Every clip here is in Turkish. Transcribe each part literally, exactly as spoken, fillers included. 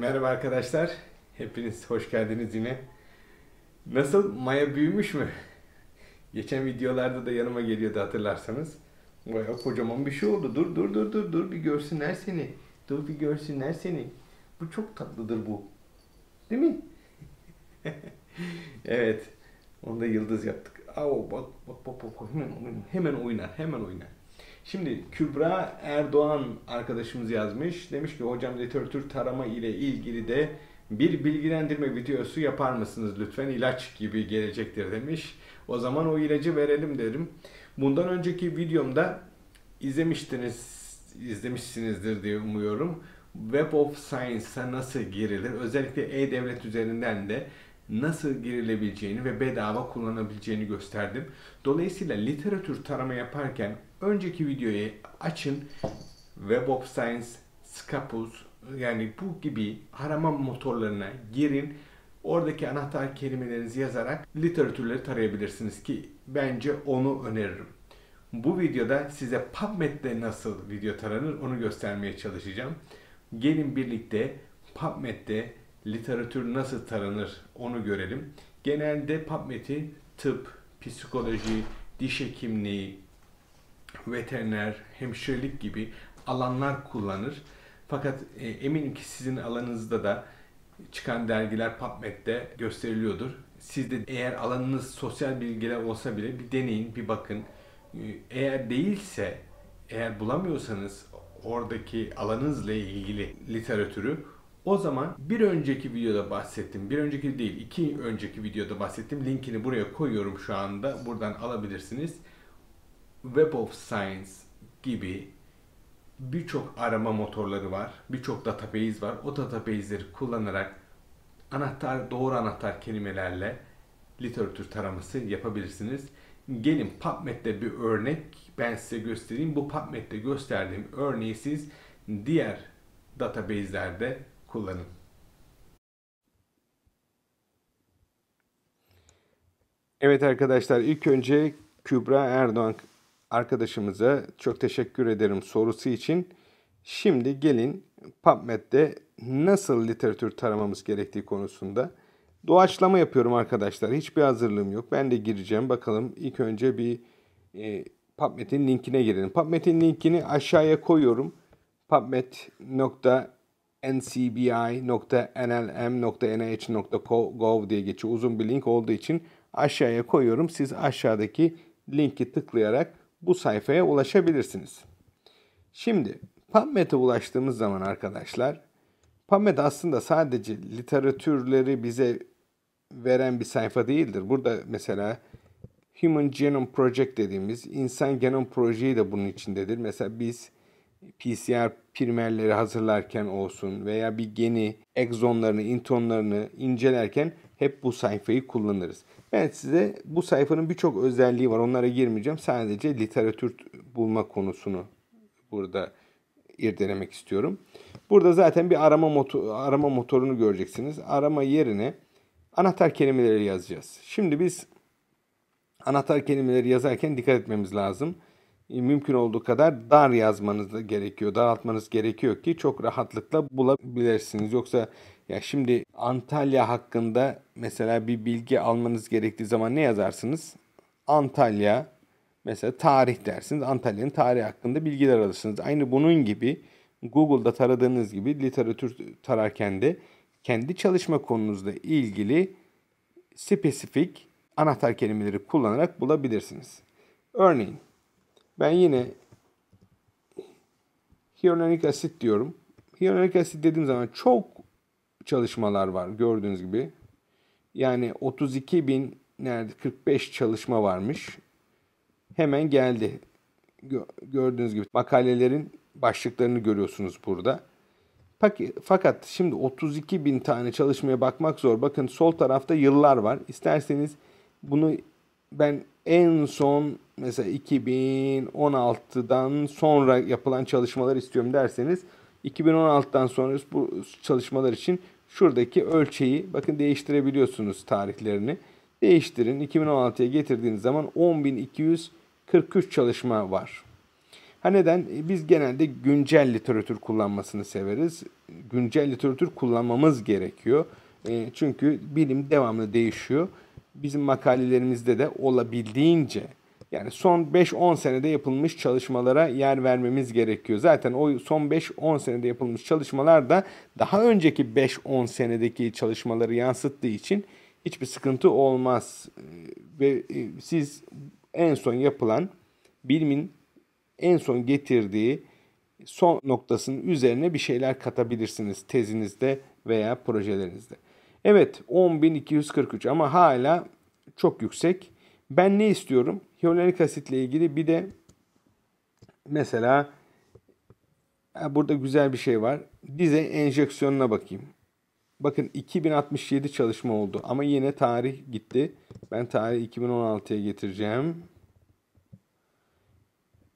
Merhaba arkadaşlar, hepiniz hoş geldiniz yine. Nasıl, Maya büyümüş mü? Geçen videolarda da yanıma geliyordu hatırlarsanız. Baya kocaman bir şey oldu. Dur dur dur dur dur bir görsünler seni. Dur bir görsünler seni. Bu çok tatlıdır bu. Değil mi? Evet. Onu da yıldız yaptık. Aa, bak bak bak bak hemen hemen oynar, hemen oynar. Şimdi Kübra Erdoğan arkadaşımız yazmış. Demiş ki hocam literatür tarama ile ilgili de bir bilgilendirme videosu yapar mısınız lütfen? İlaç gibi gelecektir demiş. O zaman o ilacı verelim derim. Bundan önceki videomda izlemiştiniz, izlemişsinizdir diye umuyorum. Web of Science'a nasıl girilir? Özellikle e-devlet üzerinden de nasıl girilebileceğini ve bedava kullanabileceğini gösterdim. Dolayısıyla literatür tarama yaparken önceki videoyu açın. Web of Science, Scopus, yani bu gibi arama motorlarına girin. Oradaki anahtar kelimelerinizi yazarak literatürleri tarayabilirsiniz ki bence onu öneririm. Bu videoda size PubMed'de nasıl video taranır onu göstermeye çalışacağım. Gelin birlikte PubMed'de literatür nasıl taranır onu görelim. Genelde PubMed'i tıp, psikoloji, diş hekimliği, veteriner, hemşirelik gibi alanlar kullanır. Fakat e, eminim ki sizin alanınızda da çıkan dergiler PubMed'de gösteriliyordur. Siz de eğer alanınız sosyal bilgiler olsa bile bir deneyin, bir bakın. Eğer değilse, eğer bulamıyorsanız oradaki alanınızla ilgili literatürü, o zaman bir önceki videoda bahsettim. Bir önceki değil, iki önceki videoda bahsettim. Linkini buraya koyuyorum şu anda. Buradan alabilirsiniz. Web of Science gibi birçok arama motorları var. Birçok database var. O database'leri kullanarak anahtar, doğru anahtar kelimelerle literatür taraması yapabilirsiniz. Gelin PubMed'de bir örnek ben size göstereyim. Bu PubMed'de gösterdiğim örneği siz diğer database'lerde kullanın. Evet arkadaşlar, ilk önce Kübra Erdoğan arkadaşımıza çok teşekkür ederim sorusu için. Şimdi gelin PubMed'de nasıl literatür taramamız gerektiği konusunda doğaçlama yapıyorum arkadaşlar. Hiçbir hazırlığım yok. Ben de gireceğim. Bakalım, ilk önce bir e, PubMed'in linkine girelim. PubMed'in linkini aşağıya koyuyorum. pubmed nokta n c b i nokta n l m nokta n i h nokta gov diye geçiyor. Uzun bir link olduğu için aşağıya koyuyorum. Siz aşağıdaki linki tıklayarak bu sayfaya ulaşabilirsiniz. Şimdi PubMed'e ulaştığımız zaman arkadaşlar, PubMed aslında sadece literatürleri bize veren bir sayfa değildir. Burada mesela Human Genome Project dediğimiz insan genom projeyi de bunun içindedir. Mesela biz P C R primerleri hazırlarken olsun veya bir geni, egzonlarını, intonlarını incelerken hep bu sayfayı kullanırız. Ben size bu sayfanın birçok özelliği var. Onlara girmeyeceğim. Sadece literatür bulma konusunu burada irdelemek istiyorum. Burada zaten bir arama motor, arama motorunu göreceksiniz. Arama yerine anahtar kelimeleri yazacağız. Şimdi biz anahtar kelimeleri yazarken dikkat etmemiz lazım. Mümkün olduğu kadar dar yazmanız da gerekiyor, daraltmanız gerekiyor ki çok rahatlıkla bulabilirsiniz. Yoksa ya şimdi Antalya hakkında mesela bir bilgi almanız gerektiği zaman ne yazarsınız? Antalya, mesela tarih dersiniz. Antalya'nın tarihi hakkında bilgiler alırsınız. Aynı bunun gibi Google'da taradığınız gibi literatür tararken de kendi çalışma konunuzla ilgili spesifik anahtar kelimeleri kullanarak bulabilirsiniz. Örneğin ben yine hyalüronik asit diyorum. Hyalüronik asit dediğim zaman çok çalışmalar var gördüğünüz gibi. Yani otuz iki bin, nerede kırk beş çalışma varmış. Hemen geldi. Gördüğünüz gibi makalelerin başlıklarını görüyorsunuz burada. Fakat şimdi otuz iki bin tane çalışmaya bakmak zor. Bakın sol tarafta yıllar var. İsterseniz bunu ben en son mesela iki bin on altıdan sonra yapılan çalışmalar istiyorum derseniz iki bin on altıdan sonra bu çalışmalar için şuradaki ölçeği bakın değiştirebiliyorsunuz, tarihlerini. Değiştirin. iki bin on altıya getirdiğiniz zaman on bin iki yüz kırk üç çalışma var. Ha neden? Biz genelde güncel literatür kullanmasını severiz. Güncel literatür kullanmamız gerekiyor. Çünkü bilim devamlı değişiyor. Bizim makalelerimizde de olabildiğince, yani son beş on senede yapılmış çalışmalara yer vermemiz gerekiyor. Zaten o son beş on senede yapılmış çalışmalar da daha önceki beş on senedeki çalışmaları yansıttığı için hiçbir sıkıntı olmaz. Ve siz en son yapılan, bilimin en son getirdiği son noktasının üzerine bir şeyler katabilirsiniz tezinizde veya projelerinizde. Evet, on bin iki yüz kırk üç ama hala çok yüksek. Ben ne istiyorum? Hyalüronik asitle ilgili bir de mesela burada güzel bir şey var. Dize enjeksiyonuna bakayım. Bakın iki bin altmış yedi çalışma oldu ama yine tarih gitti. Ben tarihi iki bin on altıya getireceğim.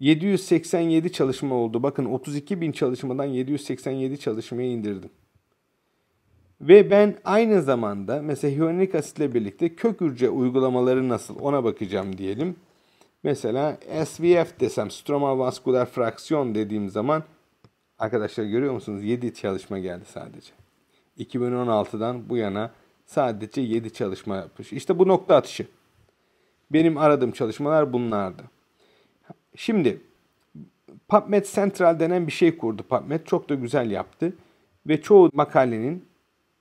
yedi yüz seksen yedi çalışma oldu. Bakın otuz iki bin çalışmadan yedi yüz seksen yedi çalışmaya indirdim. Ve ben aynı zamanda mesela hyalüronik asitle birlikte kök hücre uygulamaları nasıl, ona bakacağım diyelim. Mesela S V F desem, stromal vasküler fraksiyon dediğim zaman arkadaşlar görüyor musunuz? yedi çalışma geldi sadece. iki bin on altıdan bu yana sadece yedi çalışma yapmış. İşte bu nokta atışı. Benim aradığım çalışmalar bunlardı. Şimdi PubMed Central denen bir şey kurdu PubMed. Çok da güzel yaptı. Ve çoğu makalenin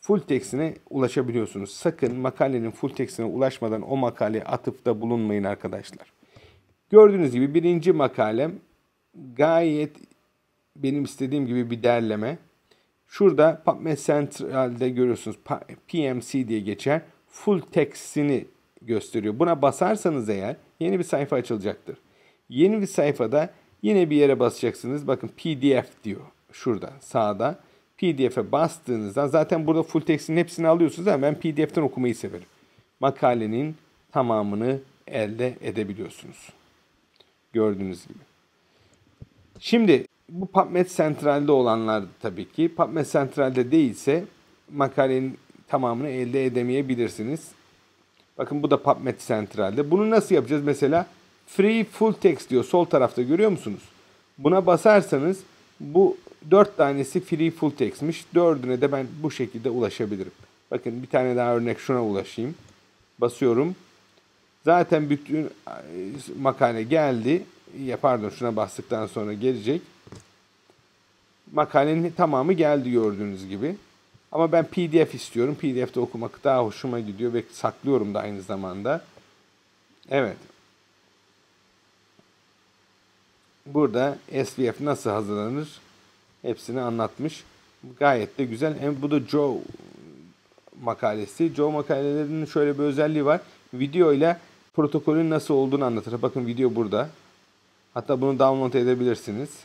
full text'ine ulaşabiliyorsunuz. Sakın makalenin full text'ine ulaşmadan o makaleye atıfta bulunmayın arkadaşlar. Gördüğünüz gibi birinci makalem gayet benim istediğim gibi bir derleme. Şurada PubMed Central'de görüyorsunuz P M C diye geçer. Full text'ini gösteriyor. Buna basarsanız eğer yeni bir sayfa açılacaktır. Yeni bir sayfada yine bir yere basacaksınız. Bakın P D F diyor şurada sağda. P D F'e bastığınızda zaten burada full text'in hepsini alıyorsunuz ama ben P D F'ten okumayı severim. Makalenin tamamını elde edebiliyorsunuz. Gördüğünüz gibi. Şimdi bu PubMed Central'de olanlar tabii ki. PubMed Central'de değilse makalenin tamamını elde edemeyebilirsiniz. Bakın bu da PubMed Central'de. Bunu nasıl yapacağız? Mesela Free Full Text diyor. Sol tarafta görüyor musunuz? Buna basarsanız bu dört tanesi free full text'miş. dördüne de ben bu şekilde ulaşabilirim. Bakın bir tane daha örnek şuna ulaşayım. Basıyorum. Zaten bütün makale geldi. Ya pardon, şuna bastıktan sonra gelecek. Makalenin tamamı geldi gördüğünüz gibi. Ama ben P D F istiyorum. P D F'de okumak daha hoşuma gidiyor ve saklıyorum da aynı zamanda. Evet. Burada S V F nasıl hazırlanır? Hepsini anlatmış. Gayet de güzel. Hem bu da Joe makalesi. Joe makalelerinin şöyle bir özelliği var. Video ile protokolün nasıl olduğunu anlatır. Bakın video burada. Hatta bunu download edebilirsiniz.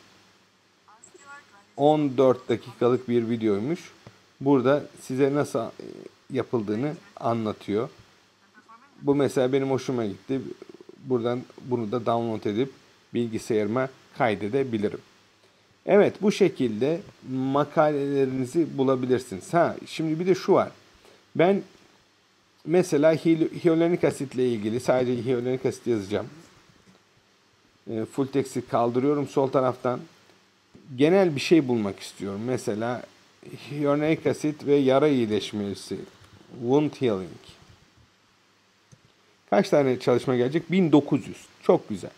on dört dakikalık bir videoymuş. Burada size nasıl yapıldığını anlatıyor. Bu mesela benim hoşuma gitti. Buradan bunu da download edip bilgisayarıma kaydedebilirim. Evet, bu şekilde makalelerinizi bulabilirsiniz. Ha, şimdi bir de şu var. Ben mesela hyalüronik asitle ilgili sadece hyalüronik asit yazacağım. E, full text'i kaldırıyorum sol taraftan. Genel bir şey bulmak istiyorum. Mesela hyalüronik asit ve yara iyileşmesi. Wound healing. Kaç tane çalışma gelecek? bin dokuz yüz. Çok güzel.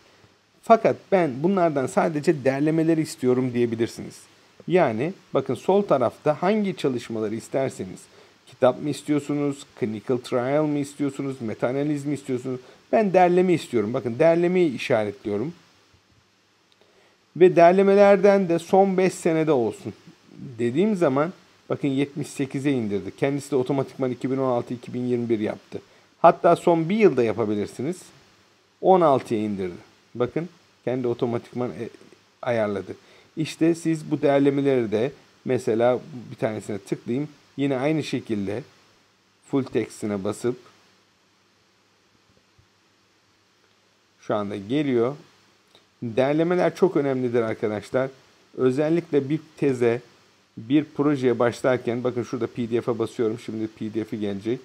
Fakat ben bunlardan sadece derlemeleri istiyorum diyebilirsiniz. Yani bakın sol tarafta hangi çalışmaları isterseniz, kitap mı istiyorsunuz, clinical trial mı istiyorsunuz, meta-analiz mi istiyorsunuz? Ben derleme istiyorum. Bakın derlemeyi işaretliyorum. Ve derlemelerden de son beş senede olsun dediğim zaman bakın yetmiş sekize indirdi. Kendisi de otomatikman iki bin on altı iki bin yirmi bir yaptı. Hatta son bir yılda yapabilirsiniz. on altıya indirdi. Bakın kendi otomatikman ayarladı. İşte siz bu derlemeleri de mesela bir tanesine tıklayayım. Yine aynı şekilde full text'ine basıp şu anda geliyor. Derlemeler çok önemlidir arkadaşlar. Özellikle bir teze, bir projeye başlarken bakın şurada P D F'e basıyorum. Şimdi P D F'i gelecek.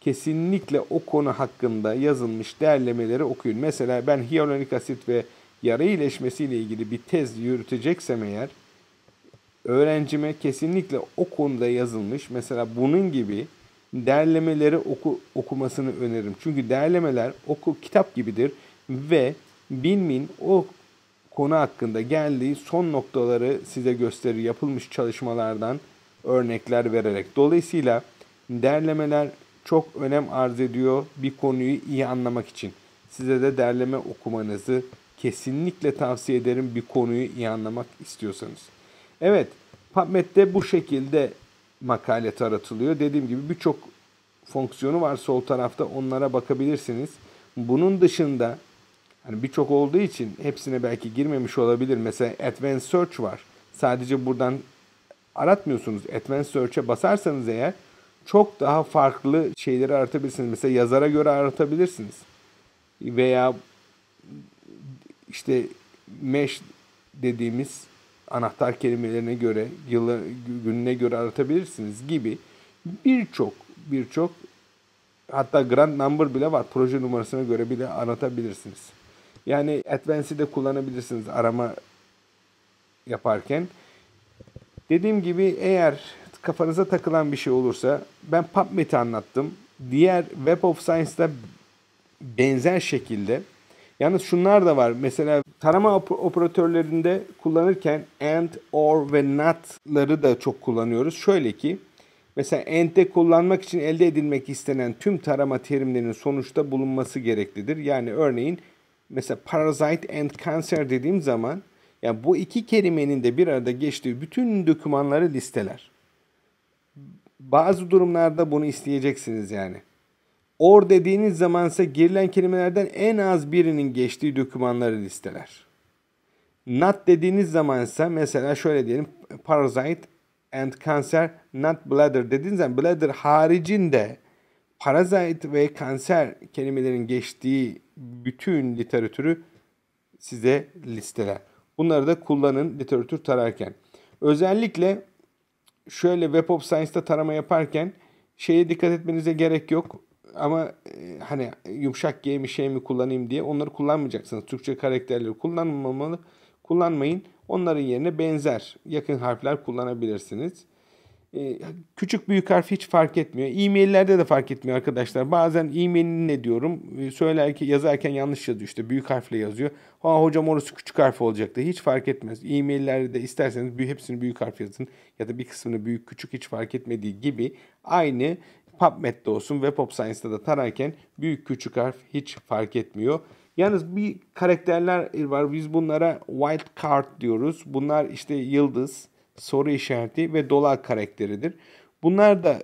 Kesinlikle o konu hakkında yazılmış derlemeleri okuyun. Mesela ben hyalüronik asit ve yara iyileşmesiyle ilgili bir tez yürüteceksem eğer, öğrencime kesinlikle o konuda yazılmış, mesela bunun gibi derlemeleri oku, okumasını öneririm. Çünkü derlemeler oku kitap gibidir ve bilimin o konu hakkında geldiği son noktaları size gösterir, yapılmış çalışmalardan örnekler vererek. Dolayısıyla derlemeler çok önem arz ediyor bir konuyu iyi anlamak için. Size de derleme okumanızı kesinlikle tavsiye ederim bir konuyu iyi anlamak istiyorsanız. Evet, PubMed'de bu şekilde makale taratılıyor. Dediğim gibi birçok fonksiyonu var sol tarafta, onlara bakabilirsiniz. Bunun dışında hani birçok olduğu için hepsine belki girmemiş olabilir. Mesela Advanced Search var. Sadece buradan aratmıyorsunuz. Advanced Search'e basarsanız eğer çok daha farklı şeyleri aratabilirsiniz. Mesela yazara göre aratabilirsiniz. Veya işte mesh dediğimiz anahtar kelimelerine göre, yıla, gününe göre aratabilirsiniz gibi birçok birçok hatta grand number bile var. Proje numarasına göre bile aratabilirsiniz. Yani Advanced'i de kullanabilirsiniz arama yaparken. Dediğim gibi eğer kafanıza takılan bir şey olursa, ben PubMed'i anlattım. Diğer Web of Science'da benzer şekilde. Yalnız şunlar da var. Mesela tarama op- operatörlerinde kullanırken and, or ve not'ları da çok kullanıyoruz. Şöyle ki mesela and'de kullanmak için elde edilmek istenen tüm tarama terimlerinin sonuçta bulunması gereklidir. Yani örneğin mesela parasite and cancer dediğim zaman yani bu iki kelimenin de bir arada geçtiği bütün dokümanları listeler. Bazı durumlarda bunu isteyeceksiniz yani. Or dediğiniz zamansa girilen kelimelerden en az birinin geçtiği dokümanları listeler. Not dediğiniz zamansa mesela şöyle diyelim parasite and cancer not bladder dediğiniz zaman bladder haricinde parasite ve kanser kelimelerin geçtiği bütün literatürü size listeler. Bunları da kullanın literatür tararken. Özellikle şöyle Web of Science'da tarama yaparken şeye dikkat etmenize gerek yok. Ama e, hani yumuşak G mi şey mi kullanayım diye onları kullanmayacaksınız. Türkçe karakterleri kullanmamalı, kullanmayın. Onların yerine benzer yakın harfler kullanabilirsiniz. E, küçük büyük harf hiç fark etmiyor. E-maillerde de fark etmiyor arkadaşlar. Bazen e-mailin ne diyorum söylerken yazarken yanlış yazıyor. İşte büyük harfle yazıyor. Ha hocam orası küçük harf olacaktı. Hiç fark etmez. E-maillerde de isterseniz hepsini büyük harf yazın ya da bir kısmını büyük küçük hiç fark etmediği gibi aynı PubMed'de olsun, Web of Science'da da tararken büyük küçük harf hiç fark etmiyor. Yalnız bir karakterler var. Biz bunlara wild card diyoruz. Bunlar işte yıldız, soru işareti ve dolar karakteridir. Bunlar da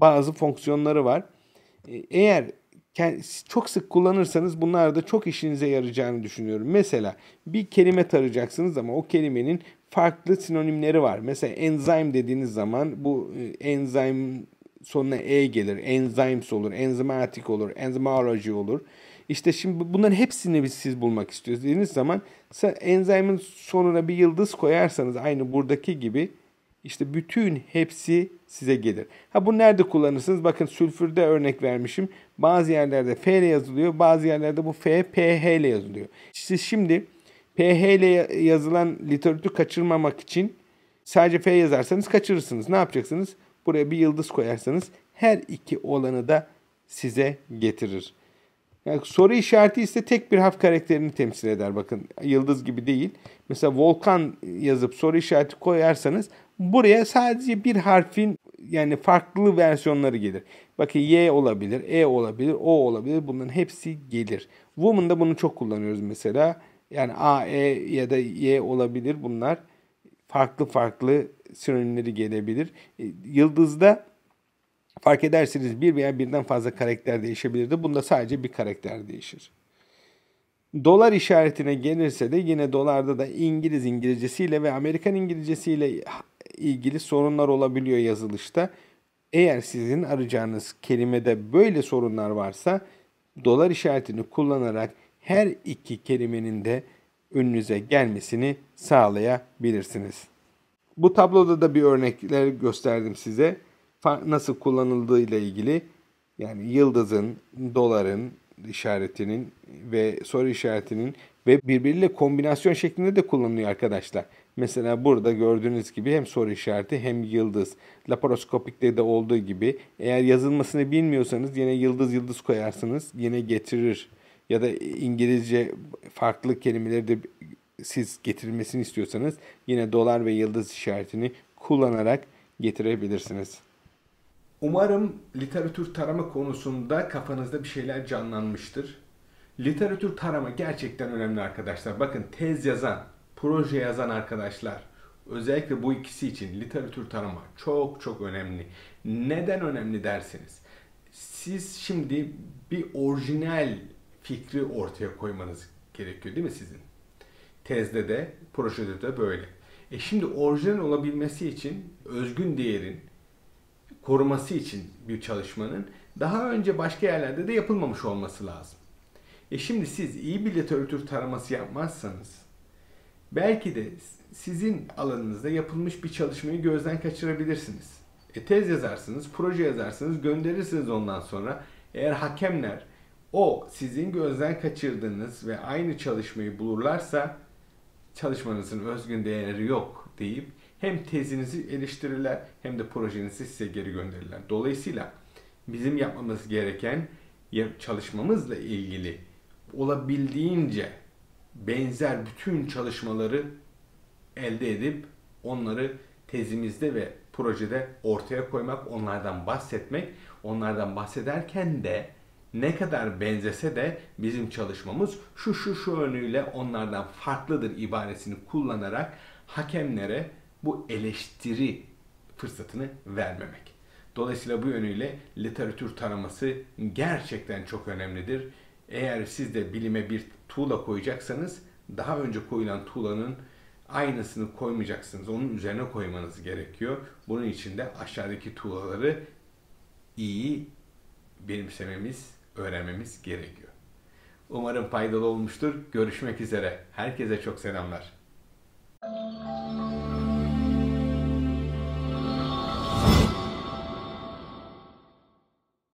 bazı fonksiyonları var. Eğer çok sık kullanırsanız bunlar da çok işinize yarayacağını düşünüyorum. Mesela bir kelime tarayacaksınız ama o kelimenin farklı sinonimleri var. Mesela enzyme dediğiniz zaman bu enzyme sonuna E gelir. Enzymes olur. Enzymatik olur. Enzymology olur. İşte şimdi bunların hepsini biz siz bulmak istiyoruz dediğiniz zaman enzymin sonuna bir yıldız koyarsanız aynı buradaki gibi işte bütün hepsi size gelir. Ha bunu nerede kullanırsınız? Bakın sülfürde örnek vermişim. Bazı yerlerde F ile yazılıyor. Bazı yerlerde bu F, P H ile yazılıyor. Siz şimdi P H ile yazılan literatürü kaçırmamak için sadece F yazarsanız kaçırırsınız. Ne yapacaksınız? Buraya bir yıldız koyarsanız her iki olanı da size getirir. Yani soru işareti ise tek bir harf karakterini temsil eder. Bakın yıldız gibi değil. Mesela volkan yazıp soru işareti koyarsanız buraya sadece bir harfin yani farklı versiyonları gelir. Bakın Y olabilir, E olabilir, O olabilir. Bunların hepsi gelir. Woman'da bunu çok kullanıyoruz mesela. Yani A, E ya da Y olabilir bunlar. Farklı farklı sinonimleri gelebilir. Yıldızda fark edersiniz bir veya birden fazla karakter değişebilirdi. Bunda sadece bir karakter değişir. Dolar işaretine gelirse de yine dolarda da İngiliz İngilizcesiyle ve Amerikan İngilizcesiyle ilgili sorunlar olabiliyor yazılışta. Eğer sizin arayacağınız kelimede böyle sorunlar varsa dolar işaretini kullanarak her iki kelimenin de önünüze gelmesini sağlayabilirsiniz. Bu tabloda da bir örnekler gösterdim size. Nasıl kullanıldığı ile ilgili yani yıldızın, doların işaretinin ve soru işaretinin ve birbiriyle kombinasyon şeklinde de kullanılıyor arkadaşlar. Mesela burada gördüğünüz gibi hem soru işareti hem yıldız. Laparoskopikte de olduğu gibi eğer yazılmasını bilmiyorsanız yine yıldız yıldız koyarsınız, yine getirir. Ya da İngilizce farklı kelimeleri de siz getirilmesini istiyorsanız yine dolar ve yıldız işaretini kullanarak getirebilirsiniz. Umarım literatür tarama konusunda kafanızda bir şeyler canlanmıştır. Literatür tarama gerçekten önemli arkadaşlar. Bakın tez yazan, proje yazan arkadaşlar, özellikle bu ikisi için literatür tarama çok çok önemli. Neden önemli derseniz, siz şimdi bir orijinal fikri ortaya koymanız gerekiyor değil mi sizin? Tezde de, projede de böyle. E şimdi orijinal olabilmesi için, özgün değerin koruması için bir çalışmanın daha önce başka yerlerde de yapılmamış olması lazım. E şimdi siz iyi bir literatür taraması yapmazsanız belki de sizin alanınızda yapılmış bir çalışmayı gözden kaçırabilirsiniz. E tez yazarsınız, proje yazarsınız, gönderirsiniz ondan sonra. Eğer hakemler o sizin gözden kaçırdığınız ve aynı çalışmayı bulurlarsa çalışmanızın özgün değeri yok deyip hem tezinizi eleştirirler hem de projenizi size geri gönderirler. Dolayısıyla bizim yapmamız gereken çalışmamızla ilgili olabildiğince benzer bütün çalışmaları elde edip onları tezimizde ve projede ortaya koymak, onlardan bahsetmek, onlardan bahsederken de ne kadar benzese de bizim çalışmamız şu şu şu önüyle onlardan farklıdır ibaresini kullanarak hakemlere bu eleştiri fırsatını vermemek. Dolayısıyla bu yönüyle literatür taraması gerçekten çok önemlidir. Eğer siz de bilime bir tuğla koyacaksanız daha önce koyulan tuğlanın aynısını koymayacaksınız. Onun üzerine koymanız gerekiyor. Bunun için de aşağıdaki tuğlaları iyi benimsememiz, öğrenmemiz gerekiyor. Umarım faydalı olmuştur. Görüşmek üzere. Herkese çok selamlar.